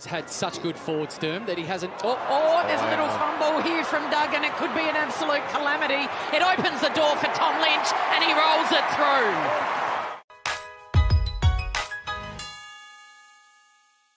He's had such good forward sturm that he hasn't... Oh, there's a little fumble here from Doug, and it could be an absolute calamity. It opens the door for Tom Lynch, and he rolls it through.